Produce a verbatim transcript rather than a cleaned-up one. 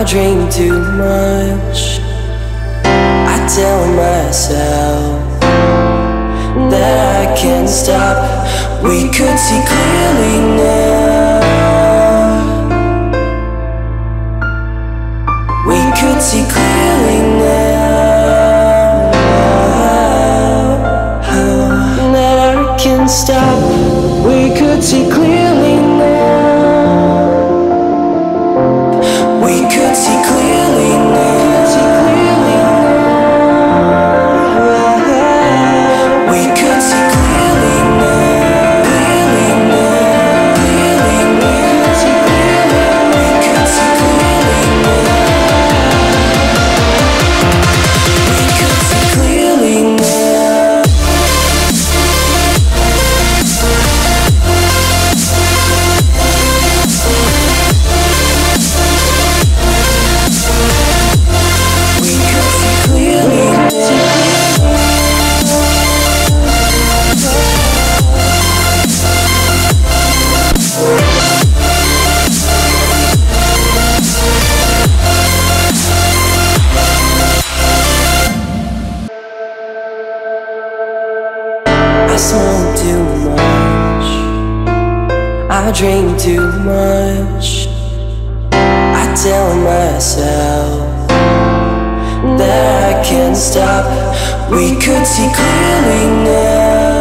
I dream too much. I tell myself that I can't stop. We could see clearly now. We could see clearly now, oh, that I can't stop. We could see clearly now. We could see clearly now. We could see clearly now. Clearly now. Clearly now. We could see clearly now. We could see clearly now. I smoke too much, I dream too much. I tell myself that I can't stop. We could see clearly now.